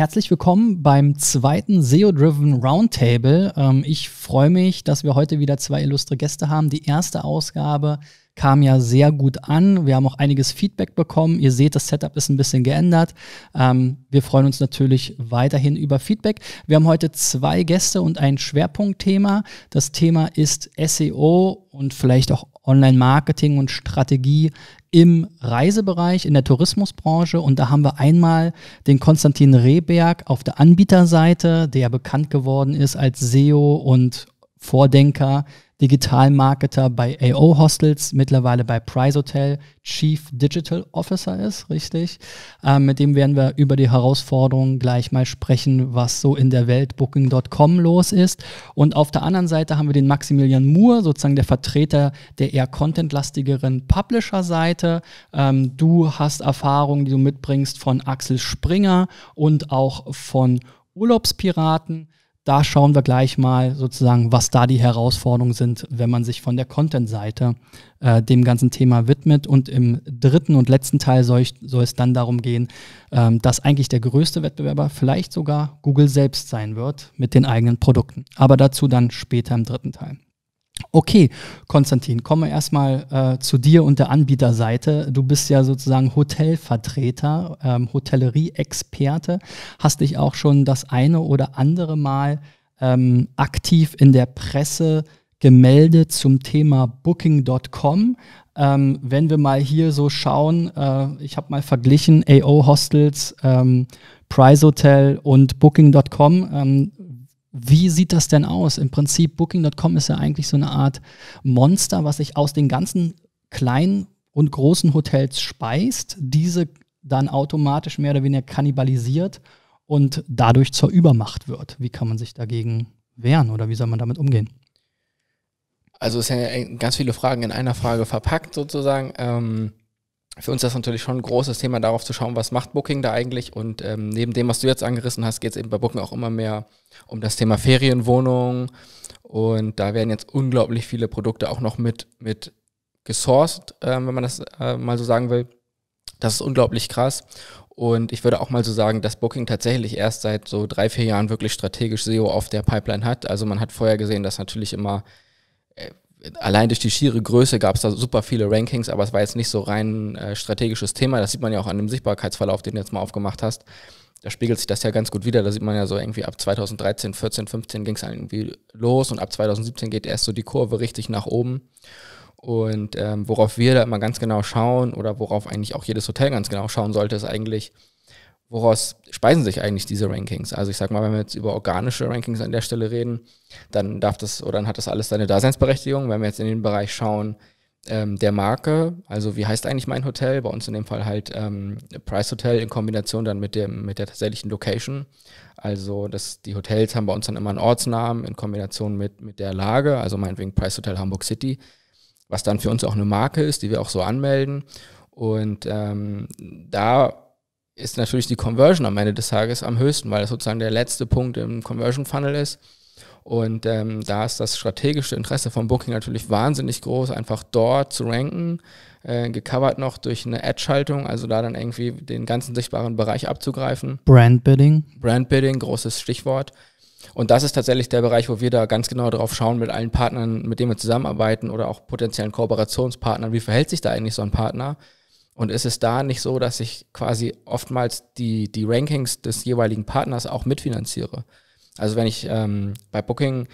herzlich willkommen beim zweiten SEO-Driven Roundtable. Ich freue mich, dass wir heute wieder zwei illustre Gäste haben. Die erste Ausgabe kam ja sehr gut an. Wir haben auch einiges Feedback bekommen. Ihr seht, das Setup ist ein bisschen geändert. Wir freuen uns natürlich weiterhin über Feedback. Wir haben heute zwei Gäste und ein Schwerpunktthema. Das Thema ist SEO und vielleicht auch Online-Marketing und Strategie im Reisebereich, in der Tourismusbranche. Und da haben wir einmal den Constantin Rehberg auf der Anbieterseite, der bekannt geworden ist als SEO und Vordenker, Digitalmarketer bei AO-Hostels, mittlerweile bei Prizeotel, Chief Digital Officer ist, richtig? Mit dem werden wir über die Herausforderungen gleich mal sprechen, was so in der Welt Booking.com los ist. Und auf der anderen Seite haben wir den Maximilian Moore, sozusagen der Vertreter der eher contentlastigeren Publisher-Seite. Du hast Erfahrungen, die du mitbringst von Axel Springer und auch von Urlaubspiraten. Da schauen wir gleich mal sozusagen, was da die Herausforderungen sind, wenn man sich von der Content-Seite dem ganzen Thema widmet. Und im dritten und letzten Teil soll es dann darum gehen, dass eigentlich der größte Wettbewerber vielleicht sogar Google selbst sein wird mit den eigenen Produkten. Aber dazu dann später im dritten Teil. Okay, Konstantin, kommen wir erstmal zu dir und der Anbieterseite. Du bist ja sozusagen Hotelvertreter, Hotellerie-Experte, hast dich auch schon das eine oder andere Mal aktiv in der Presse gemeldet zum Thema Booking.com. Wenn wir mal hier so schauen, ich habe mal verglichen AO-Hostels, Prizeotel und Booking.com. Wie sieht das denn aus? Im Prinzip, Booking.com ist ja eigentlich so eine Art Monster, was sich aus den ganzen kleinen und großen Hotels speist, diese dann automatisch mehr oder weniger kannibalisiert und dadurch zur Übermacht wird. Wie kann man sich dagegen wehren oder wie soll man damit umgehen? Also es sind ja ganz viele Fragen in einer Frage verpackt sozusagen. Für uns ist das natürlich schon ein großes Thema, darauf zu schauen, was macht Booking da eigentlich, und neben dem, was du jetzt angerissen hast, geht es eben bei Booking auch immer mehr um das Thema Ferienwohnungen, und da werden jetzt unglaublich viele Produkte auch noch mit gesourced, wenn man das mal so sagen will. Das ist unglaublich krass, und ich würde auch mal so sagen, dass Booking tatsächlich erst seit so 3-4 Jahren wirklich strategisch SEO auf der Pipeline hat. Also man hat vorher gesehen, dass natürlich immer allein durch die schiere Größe gab es da super viele Rankings, aber es war jetzt nicht so rein strategisches Thema. Das sieht man ja auch an dem Sichtbarkeitsverlauf, den du jetzt mal aufgemacht hast. Da spiegelt sich das ja ganz gut wieder. Da sieht man ja so irgendwie ab 2013, 14, 15 ging es irgendwie los, und ab 2017 geht erst so die Kurve richtig nach oben. Und worauf wir da immer ganz genau schauen, oder worauf eigentlich auch jedes Hotel ganz genau schauen sollte, ist eigentlich, woraus speisen sich eigentlich diese Rankings? Also ich sag mal, wenn wir jetzt über organische Rankings an der Stelle reden, dann darf das, oder dann hat das alles seine Daseinsberechtigung. Wenn wir jetzt in den Bereich schauen, der Marke, also wie heißt eigentlich mein Hotel? Bei uns in dem Fall halt Prizeotel in Kombination dann mit der tatsächlichen Location. Also die Hotels haben bei uns dann immer einen Ortsnamen in Kombination mit der Lage, also meinetwegen Prizeotel Hamburg City, was dann für uns auch eine Marke ist, die wir auch so anmelden. Und da ist natürlich die Conversion am Ende des Tages am höchsten, weil das sozusagen der letzte Punkt im Conversion-Funnel ist. Und da ist das strategische Interesse von Booking natürlich wahnsinnig groß, einfach dort zu ranken, gecovert noch durch eine Ad-Schaltung, also da dann irgendwie den ganzen sichtbaren Bereich abzugreifen. Brandbuilding. Brandbuilding, großes Stichwort. Und das ist tatsächlich der Bereich, wo wir da ganz genau drauf schauen mit allen Partnern, mit denen wir zusammenarbeiten oder auch potenziellen Kooperationspartnern. Wie verhält sich da eigentlich so ein Partner? Und ist es da nicht so, dass ich quasi oftmals die Rankings des jeweiligen Partners auch mitfinanziere? Also wenn ich bei Booking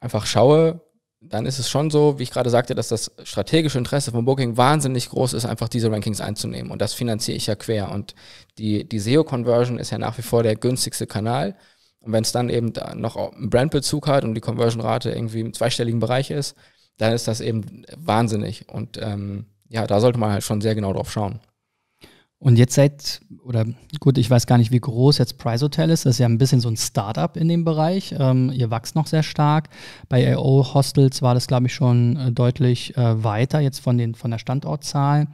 einfach schaue, dann ist es schon so, wie ich gerade sagte, dass das strategische Interesse von Booking wahnsinnig groß ist, einfach diese Rankings einzunehmen. Und das finanziere ich ja quer. Und die SEO-Conversion ist ja nach wie vor der günstigste Kanal. Und wenn es dann eben da noch einen Brandbezug hat und die Conversion-Rate irgendwie im zweistelligen Bereich ist, dann ist das eben wahnsinnig. Und ja, da sollte man halt schon sehr genau drauf schauen. Und jetzt gut, ich weiß gar nicht, wie groß jetzt Prizeotel ist. Das ist ja ein bisschen so ein Startup in dem Bereich. Ihr wächst noch sehr stark. Bei AO Hostels war das, glaube ich, schon deutlich weiter jetzt von der Standortzahl.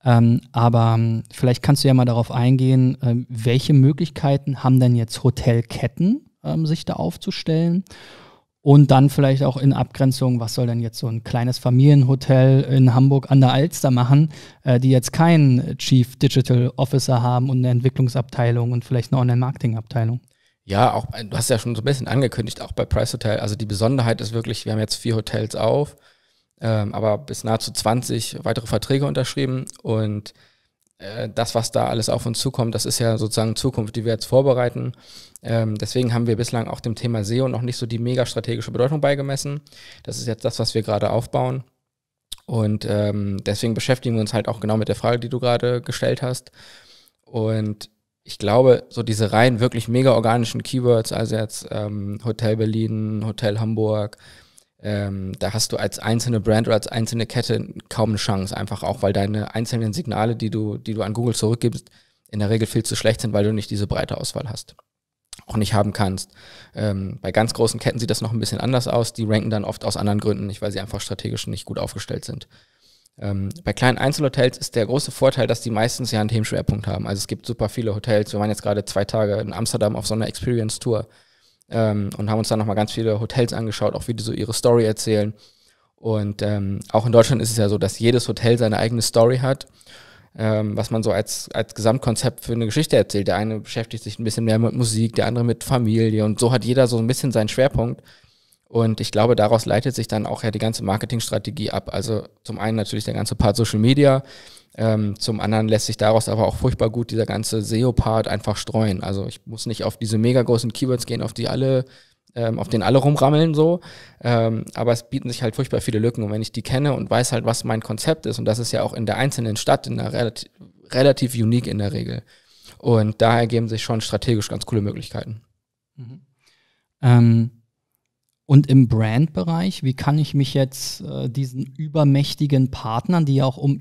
Aber vielleicht kannst du ja mal darauf eingehen, welche Möglichkeiten haben denn jetzt Hotelketten, sich da aufzustellen? und dann vielleicht auch in Abgrenzung, was soll denn jetzt so ein kleines Familienhotel in Hamburg an der Alster machen, die jetzt keinen Chief Digital Officer haben und eine Entwicklungsabteilung und vielleicht eine Online-Marketing-Abteilung. Ja, auch, du hast ja schon so ein bisschen angekündigt, auch bei Prizeotel, also die Besonderheit ist wirklich, wir haben jetzt 4 Hotels auf, aber bis nahezu 20 weitere Verträge unterschrieben und das, was da alles auf uns zukommt, das ist ja sozusagen Zukunft, die wir jetzt vorbereiten. Deswegen haben wir bislang auch dem Thema SEO noch nicht so die mega strategische Bedeutung beigemessen. Das ist jetzt das, was wir gerade aufbauen. Und deswegen beschäftigen wir uns halt auch genau mit der Frage, die du gerade gestellt hast. Und ich glaube, so diese rein wirklich mega organischen Keywords, also jetzt Hotel Berlin, Hotel Hamburg, da hast du als einzelne Brand oder als einzelne Kette kaum eine Chance, einfach auch, weil deine einzelnen Signale, die du an Google zurückgibst, in der Regel viel zu schlecht sind, weil du nicht diese breite Auswahl hast, auch nicht haben kannst. Bei ganz großen Ketten sieht das noch ein bisschen anders aus, die ranken dann oft aus anderen Gründen nicht, weil sie einfach strategisch nicht gut aufgestellt sind. Bei kleinen Einzelhotels ist der große Vorteil, dass die meistens ja einen Themenschwerpunkt haben, also es gibt super viele Hotels, wir waren jetzt gerade 2 Tage in Amsterdam auf so einer Experience-Tour, und haben uns dann nochmal ganz viele Hotels angeschaut, auch wie die so ihre Story erzählen. Und auch in Deutschland ist es ja so, dass jedes Hotel seine eigene Story hat, was man so als Gesamtkonzept für eine Geschichte erzählt. Der eine beschäftigt sich ein bisschen mehr mit Musik, der andere mit Familie und so hat jeder so ein bisschen seinen Schwerpunkt. Und ich glaube, daraus leitet sich dann auch ja die ganze Marketingstrategie ab. Also zum einen natürlich der ganze Part Social Media, zum anderen lässt sich daraus aber auch furchtbar gut dieser ganze SEO-Part einfach streuen. Also ich muss nicht auf diese mega großen Keywords gehen, auf denen alle rumrammeln so, aber es bieten sich halt furchtbar viele Lücken. Und wenn ich die kenne und weiß halt, was mein Konzept ist, und das ist ja auch in der einzelnen Stadt in der relativ unique in der Regel. Und da ergeben sich schon strategisch ganz coole Möglichkeiten. Mhm. Und im Brandbereich, wie kann ich mich jetzt diesen übermächtigen Partnern, die ja auch um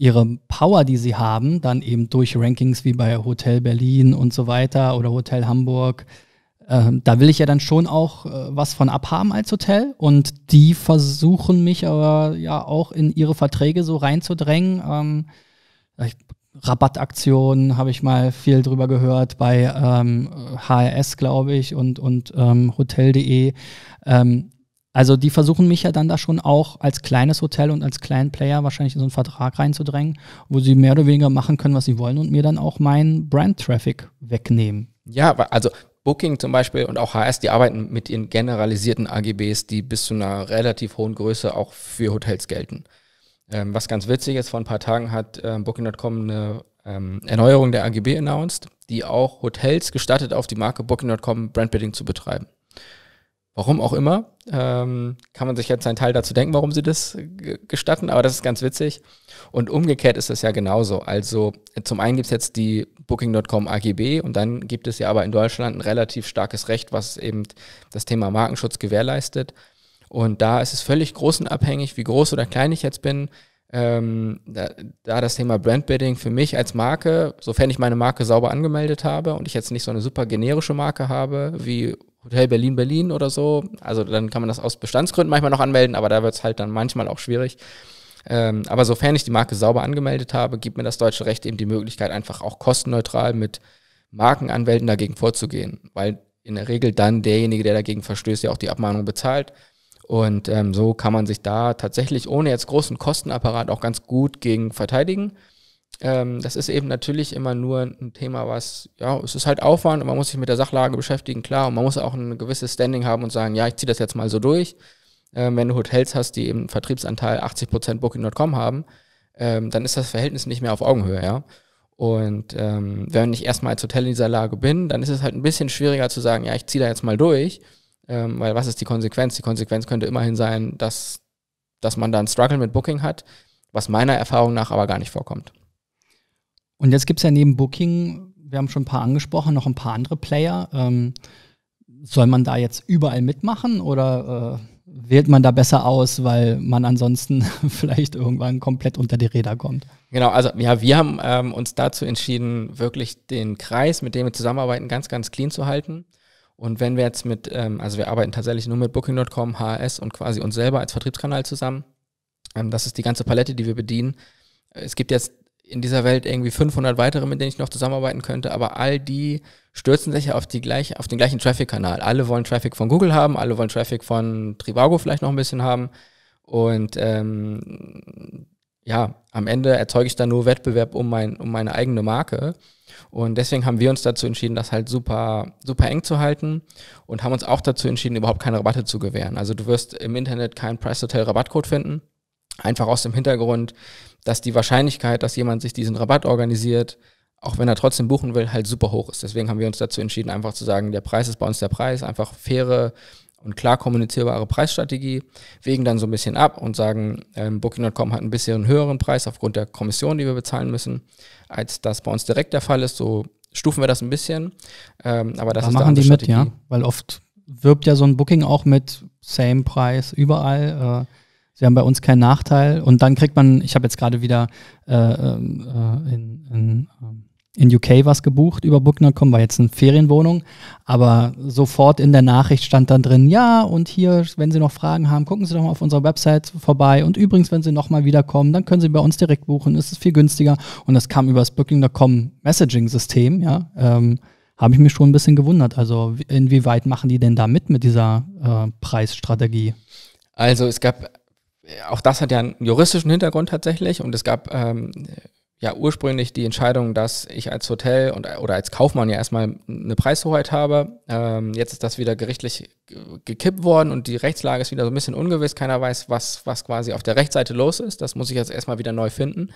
ihre Power, die sie haben, dann eben durch Rankings wie bei Hotel Berlin und so weiter oder Hotel Hamburg, da will ich ja dann schon auch was von abhaben als Hotel, und die versuchen mich aber ja auch in ihre Verträge so reinzudrängen. Rabattaktionen habe ich mal viel drüber gehört bei HRS, glaube ich, und Hotel.de. Also die versuchen mich ja dann da schon auch als kleines Hotel und als kleinen Player wahrscheinlich in so einen Vertrag reinzudrängen, wo sie mehr oder weniger machen können, was sie wollen und mir dann auch meinen Brand-Traffic wegnehmen. Ja, also Booking zum Beispiel und auch HRS, die arbeiten mit ihren generalisierten AGBs, die bis zu einer relativ hohen Größe auch für Hotels gelten. Was ganz witzig ist, vor ein paar Tagen hat Booking.com eine Erneuerung der AGB announced, die auch Hotels gestattet, auf die Marke Booking.com Brandbuilding zu betreiben. Warum auch immer, kann man sich jetzt einen Teil dazu denken, warum sie das gestatten, aber das ist ganz witzig. Und umgekehrt ist das ja genauso. Also zum einen gibt es jetzt die Booking.com AGB und dann gibt es ja aber in Deutschland ein relativ starkes Recht, was eben das Thema Markenschutz gewährleistet. Und da ist es völlig größenabhängig, wie groß oder klein ich jetzt bin, da das Thema Brandbuilding für mich als Marke, sofern ich meine Marke sauber angemeldet habe und ich jetzt nicht so eine super generische Marke habe, wie Hotel Berlin Berlin oder so, also dann kann man das aus Bestandsgründen manchmal noch anmelden, aber da wird es halt dann manchmal auch schwierig. Aber sofern ich die Marke sauber angemeldet habe, gibt mir das deutsche Recht eben die Möglichkeit, einfach auch kostenneutral mit Markenanwälten dagegen vorzugehen, weil in der Regel dann derjenige, der dagegen verstößt, ja auch die Abmahnung bezahlt. Und so kann man sich da tatsächlich ohne jetzt großen Kostenapparat auch ganz gut gegen verteidigen. Das ist eben natürlich immer nur ein Thema, was, ja, es ist halt Aufwand und man muss sich mit der Sachlage beschäftigen, klar. Und man muss auch ein gewisses Standing haben und sagen, ja, ich ziehe das jetzt mal so durch. Wenn du Hotels hast, die eben einen Vertriebsanteil 80% Booking.com haben, dann ist das Verhältnis nicht mehr auf Augenhöhe, ja. Und wenn ich erstmal als Hotel in dieser Lage bin, dann ist es halt ein bisschen schwieriger zu sagen, ja, ich ziehe da jetzt mal durch, weil was ist die Konsequenz? Die Konsequenz könnte immerhin sein, dass man da einen Struggle mit Booking hat, was meiner Erfahrung nach aber gar nicht vorkommt. Und jetzt gibt es ja neben Booking, wir haben schon ein paar angesprochen, noch ein paar andere Player. Soll man da jetzt überall mitmachen oder wählt man da besser aus, weil man ansonsten vielleicht irgendwann komplett unter die Räder kommt? Genau, also ja, wir haben uns dazu entschieden, wirklich den Kreis, mit dem wir zusammenarbeiten, ganz, ganz clean zu halten. Und wenn wir jetzt wir arbeiten tatsächlich nur mit Booking.com, HRS und quasi uns selber als Vertriebskanal zusammen. Das ist die ganze Palette, die wir bedienen. Es gibt jetzt in dieser Welt irgendwie 500 weitere, mit denen ich noch zusammenarbeiten könnte, aber all die stürzen sich ja auf den gleichen Traffic-Kanal. Alle wollen Traffic von Google haben, alle wollen Traffic von Trivago vielleicht noch ein bisschen haben und ja, am Ende erzeuge ich dann nur Wettbewerb um meine eigene Marke. Und deswegen haben wir uns dazu entschieden, das halt super, super eng zu halten und haben uns auch dazu entschieden, überhaupt keine Rabatte zu gewähren. Also du wirst im Internet keinen Prizeotel-Rabattcode finden, einfach aus dem Hintergrund, dass die Wahrscheinlichkeit, dass jemand sich diesen Rabatt organisiert, auch wenn er trotzdem buchen will, halt super hoch ist. Deswegen haben wir uns dazu entschieden, einfach zu sagen, der Preis ist bei uns der Preis, einfach faire und klar kommunizierbare Preisstrategie, wägen dann so ein bisschen ab und sagen, Booking.com hat ein bisschen höheren Preis aufgrund der Kommission, die wir bezahlen müssen, als das bei uns direkt der Fall ist. So stufen wir das ein bisschen. Aber das da ist machen die Strategie mit, ja? Weil oft wirbt ja so ein Booking auch mit same Preis überall. Sie haben bei uns keinen Nachteil. Und dann kriegt man, ich habe jetzt gerade wieder in UK was gebucht über Booking.com, war jetzt eine Ferienwohnung, aber sofort in der Nachricht stand dann drin, ja, und hier, wenn Sie noch Fragen haben, gucken Sie doch mal auf unserer Website vorbei und übrigens, wenn Sie nochmal wiederkommen, dann können Sie bei uns direkt buchen, es ist viel günstiger und das kam über das Booking.com Messaging-System, ja, habe ich mich schon ein bisschen gewundert, also inwieweit machen die denn da mit dieser Preisstrategie? Also es gab, auch das hat ja einen juristischen Hintergrund tatsächlich und es gab ja ursprünglich die Entscheidung, dass ich als Hotel und, oder als Kaufmann ja erstmal eine Preishoheit habe. Jetzt ist das wieder gerichtlich gekippt worden und die Rechtslage ist wieder so ein bisschen ungewiss. Keiner weiß, was quasi auf der Rechtsseite los ist. Das muss ich jetzt erstmal wieder neu finden.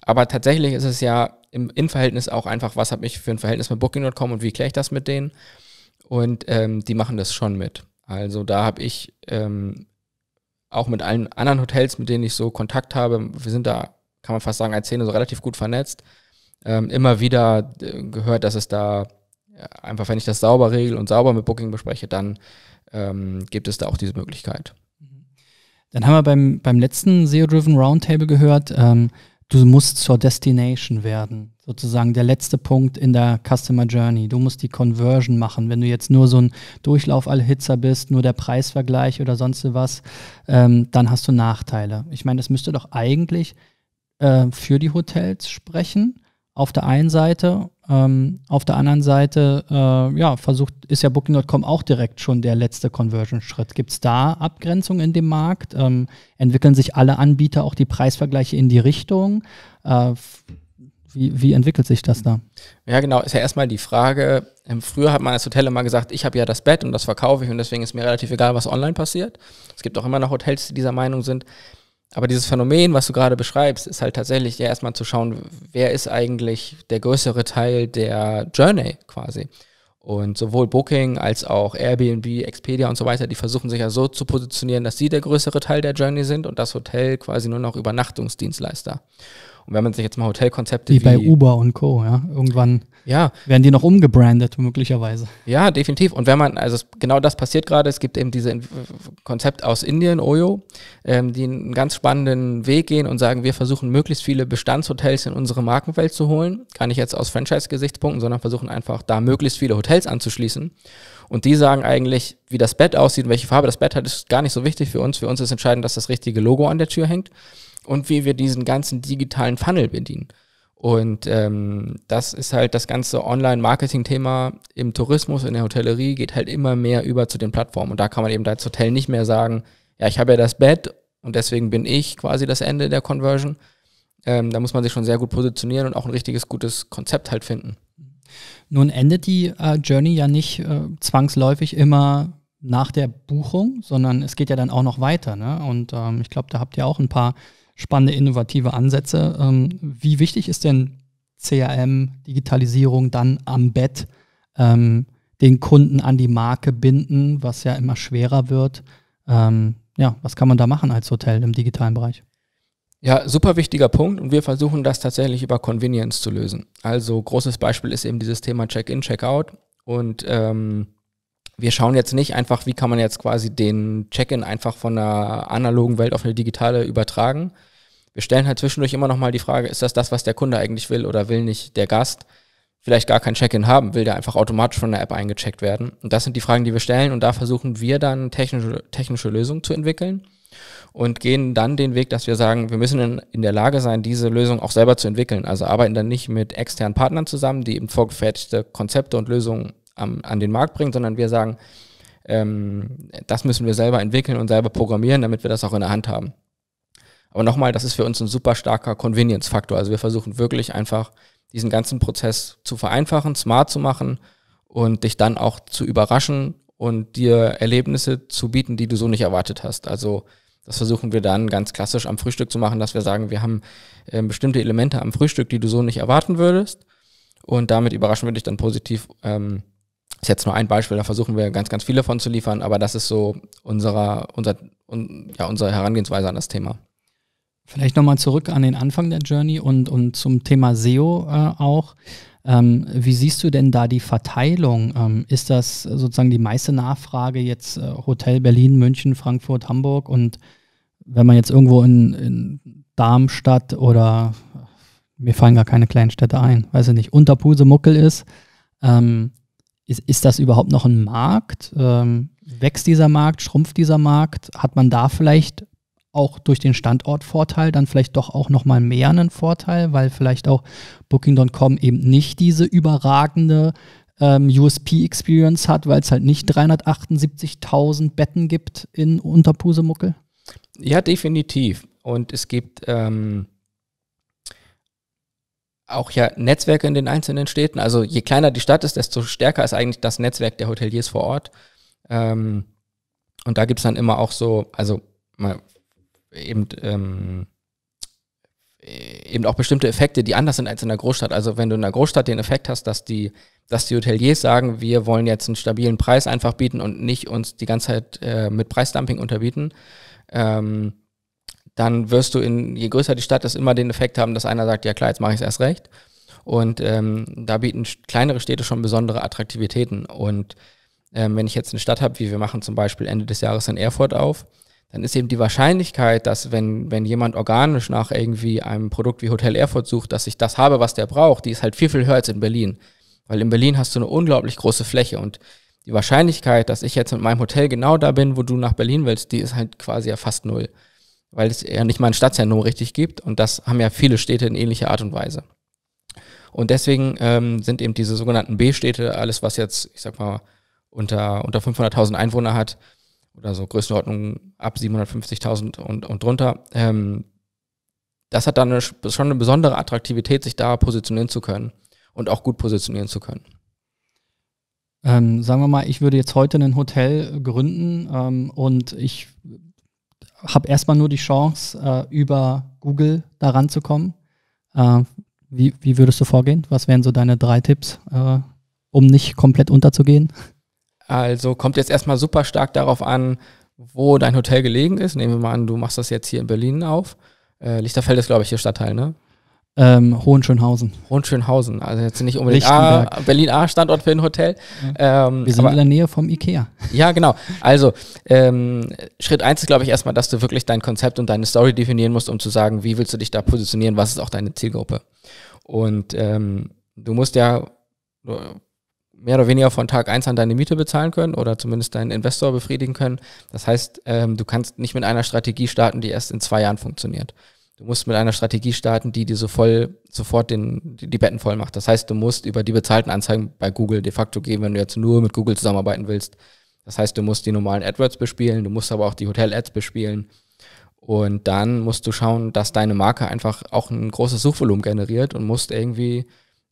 Aber tatsächlich ist es ja im Innenverhältnis auch einfach, was habe ich für ein Verhältnis mit Booking.com und wie kläre ich das mit denen? Und die machen das schon mit. Also da habe ich auch mit allen anderen Hotels, mit denen ich so Kontakt habe, wir sind da, kann man fast sagen, als Szene so relativ gut vernetzt, immer wieder gehört, dass es da, einfach wenn ich das sauber regel und sauber mit Booking bespreche, dann gibt es da auch diese Möglichkeit. Dann haben wir beim letzten SEO-Driven Roundtable gehört, du musst zur Destination werden, sozusagen der letzte Punkt in der Customer Journey. Du musst die Conversion machen. Wenn du jetzt nur so ein Durchlauf-Allhitzer bist, nur der Preisvergleich oder sonst was, dann hast du Nachteile. Ich meine, das müsste doch eigentlich für die Hotels sprechen, auf der einen Seite, auf der anderen Seite, ja, versucht, ist ja Booking.com auch direkt schon der letzte Conversion-Schritt. Gibt es da Abgrenzungen in dem Markt? Entwickeln sich alle Anbieter auch die Preisvergleiche in die Richtung? Wie entwickelt sich das da? Ja, genau, ist ja erstmal die Frage, früher hat man als Hotel immer gesagt, ich habe ja das Bett und das verkaufe ich und deswegen ist mir relativ egal, was online passiert. Es gibt auch immer noch Hotels, die dieser Meinung sind. Aber dieses Phänomen, was du gerade beschreibst, ist halt tatsächlich ja erstmal zu schauen, wer ist eigentlich der größere Teil der Journey quasi. Und sowohl Booking als auch Airbnb, Expedia und so weiter, die versuchen sich ja so zu positionieren, dass sie der größere Teil der Journey sind und das Hotel quasi nur noch Übernachtungsdienstleister. Und wenn man sich jetzt mal Hotelkonzepte wie bei Uber und Co., ja, irgendwann werden die noch umgebrandet möglicherweise. Ja, definitiv. Und wenn man, also genau das passiert gerade, es gibt eben dieses Konzept aus Indien, Oyo, die einen ganz spannenden Weg gehen und sagen, wir versuchen möglichst viele Bestandshotels in unsere Markenwelt zu holen, gar nicht jetzt aus Franchise-Gesichtspunkten, sondern versuchen einfach da möglichst viele Hotels anzuschließen. Und die sagen eigentlich, wie das Bett aussieht und welche Farbe das Bett hat, ist gar nicht so wichtig für uns. Für uns ist entscheidend, dass das richtige Logo an der Tür hängt. Und wie wir diesen ganzen digitalen Funnel bedienen. Und das ist halt das ganze Online-Marketing-Thema im Tourismus, in der Hotellerie, geht halt immer mehr über zu den Plattformen. Und da kann man eben als Hotel nicht mehr sagen, ja, ich habe ja das Bett und deswegen bin ich quasi das Ende der Conversion. Da muss man sich schon sehr gut positionieren und auch ein richtiges, gutes Konzept halt finden. Nun endet die Journey ja nicht zwangsläufig immer nach der Buchung, sondern es geht ja dann auch noch weiter, ne? Und ich glaube, da habt ihr auch ein paar spannende, innovative Ansätze. Wie wichtig ist denn CRM, Digitalisierung dann am Bett, den Kunden an die Marke binden, was ja immer schwerer wird? Ja, was kann man da machen als Hotel im digitalen Bereich? Ja, super wichtiger Punkt und wir versuchen das tatsächlich über Convenience zu lösen. Also großes Beispiel ist eben dieses Thema Check-in, Check-out und wir schauen jetzt nicht einfach, wie kann man jetzt quasi den Check-in einfach von einer analogen Welt auf eine digitale übertragen. Wir stellen halt zwischendurch immer nochmal die Frage, ist das, was der Kunde eigentlich will oder will nicht der Gast vielleicht gar kein Check-in haben, will der einfach automatisch von der App eingecheckt werden? Und das sind die Fragen, die wir stellen und da versuchen wir dann technische Lösungen zu entwickeln, und gehen dann den Weg, dass wir sagen, wir müssen in der Lage sein, diese Lösung auch selber zu entwickeln. Also arbeiten dann nicht mit externen Partnern zusammen, die eben vorgefertigte Konzepte und Lösungen an den Markt bringen, sondern wir sagen, das müssen wir selber entwickeln und selber programmieren, damit wir das auch in der Hand haben. Aber nochmal, das ist für uns ein super starker Convenience-Faktor. Also wir versuchen wirklich einfach, diesen ganzen Prozess zu vereinfachen, smart zu machen und dich dann auch zu überraschen und dir Erlebnisse zu bieten, die du so nicht erwartet hast. Also das versuchen wir dann ganz klassisch am Frühstück zu machen, dass wir sagen, wir haben bestimmte Elemente am Frühstück, die du so nicht erwarten würdest, und damit überraschen wir dich dann positiv. Ist jetzt nur ein Beispiel, da versuchen wir ganz, ganz viele von zu liefern, aber das ist so unsere Herangehensweise an das Thema. Vielleicht nochmal zurück an den Anfang der Journey und zum Thema SEO auch. Wie siehst du denn da die Verteilung? Ist das sozusagen die meiste Nachfrage jetzt Hotel Berlin, München, Frankfurt, Hamburg, und wenn man jetzt irgendwo in Darmstadt oder, mir fallen gar keine kleinen Städte ein, weiß ich nicht, Unterpusemuckel ist, ist das überhaupt noch ein Markt? Wächst dieser Markt, schrumpft dieser Markt? Hat man da vielleicht auch durch den Standortvorteil dann vielleicht doch auch nochmal mehr einen Vorteil, weil vielleicht auch Booking.com eben nicht diese überragende USP-Experience hat, weil es halt nicht 378.000 Betten gibt in Unterpusemuckel? Ja, definitiv. Und es gibt auch ja Netzwerke in den einzelnen Städten. Also je kleiner die Stadt ist, desto stärker ist eigentlich das Netzwerk der Hoteliers vor Ort. Und da gibt es dann immer auch so, also mal eben auch bestimmte Effekte, die anders sind als in der Großstadt. Also wenn du in der Großstadt den Effekt hast, dass die Hoteliers sagen, wir wollen jetzt einen stabilen Preis einfach bieten und nicht uns die ganze Zeit mit Preisdumping unterbieten, dann wirst du, je größer die Stadt ist, immer den Effekt haben, dass einer sagt, ja klar, jetzt mache ich es erst recht. Und da bieten kleinere Städte schon besondere Attraktivitäten. Und wenn ich jetzt eine Stadt habe, wie wir machen zum Beispiel Ende des Jahres in Erfurt auf, dann ist eben die Wahrscheinlichkeit, dass wenn jemand organisch nach irgendwie einem Produkt wie Hotel Erfurt sucht, dass ich das habe, was der braucht, die ist halt viel, viel höher als in Berlin. Weil in Berlin hast du eine unglaublich große Fläche, und die Wahrscheinlichkeit, dass ich jetzt mit meinem Hotel genau da bin, wo du nach Berlin willst, die ist halt quasi ja fast null. Weil es ja nicht mal ein Stadtzentrum richtig gibt, und das haben ja viele Städte in ähnlicher Art und Weise. Und deswegen sind eben diese sogenannten B-Städte, alles was jetzt, ich sag mal, unter 500.000 Einwohner hat, oder so Größenordnung ab 750.000 und drunter, das hat dann schon eine besondere Attraktivität, sich da positionieren zu können und auch gut positionieren zu können. Sagen wir mal, ich würde jetzt heute ein Hotel gründen und ich habe erstmal nur die Chance, über Google da ranzukommen. Wie würdest du vorgehen? Was wären so deine 3 Tipps, um nicht komplett unterzugehen? Also kommt jetzt erstmal super stark darauf an, wo dein Hotel gelegen ist. Nehmen wir mal an, du machst das jetzt hier in Berlin auf. Lichterfelde ist, glaube ich, hier Stadtteil, ne? Hohenschönhausen. Hohenschönhausen, also jetzt nicht unbedingt Berlin-A-Standort für ein Hotel. Ja. Wir sind in der Nähe vom Ikea. Ja, genau. Also Schritt 1 ist, glaube ich, erstmal, dass du wirklich dein Konzept und deine Story definieren musst, um zu sagen, wie willst du dich da positionieren, was ist auch deine Zielgruppe. Und du musst ja mehr oder weniger von Tag 1 an deine Miete bezahlen können oder zumindest deinen Investor befriedigen können. Das heißt, du kannst nicht mit einer Strategie starten, die erst in 2 Jahren funktioniert. Du musst mit einer Strategie starten, die dir sofort die Betten voll macht. Das heißt, du musst über die bezahlten Anzeigen bei Google de facto gehen, wenn du jetzt nur mit Google zusammenarbeiten willst. Das heißt, du musst die normalen AdWords bespielen, du musst aber auch die Hotel-Ads bespielen. Und dann musst du schauen, dass deine Marke einfach auch ein großes Suchvolumen generiert, und musst irgendwie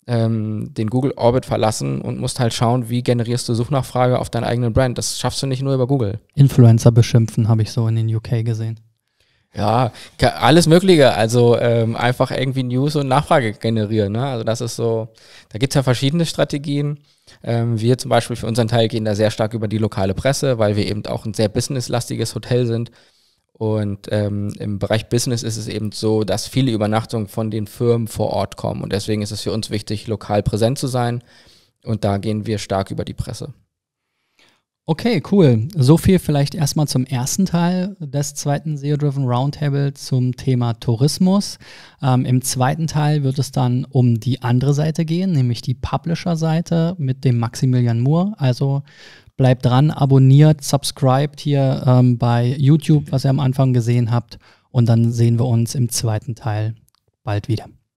den Google-Orbit verlassen und musst halt schauen, wie generierst du Suchnachfrage auf deinen eigenen Brand. Das schaffst du nicht nur über Google. Influencer beschimpfen habe ich so in den UK gesehen. Ja, alles Mögliche. Also einfach irgendwie News und Nachfrage generieren, ne? Also das ist so, da gibt es ja verschiedene Strategien. Wir zum Beispiel für unseren Teil gehen da sehr stark über die lokale Presse, weil wir eben auch ein sehr businesslastiges Hotel sind. Und im Bereich Business ist es eben so, dass viele Übernachtungen von den Firmen vor Ort kommen. Und deswegen ist es für uns wichtig, lokal präsent zu sein. Und da gehen wir stark über die Presse. Okay, cool. So viel vielleicht erstmal zum ersten Teil des zweiten SEO-Driven Roundtable zum Thema Tourismus. Im zweiten Teil wird es dann um die andere Seite gehen, nämlich die Publisher-Seite mit dem Maximilian Moore. Also Bleibt dran, abonniert, subscribed hier bei YouTube, was ihr am Anfang gesehen habt. Und dann sehen wir uns im zweiten Teil bald wieder.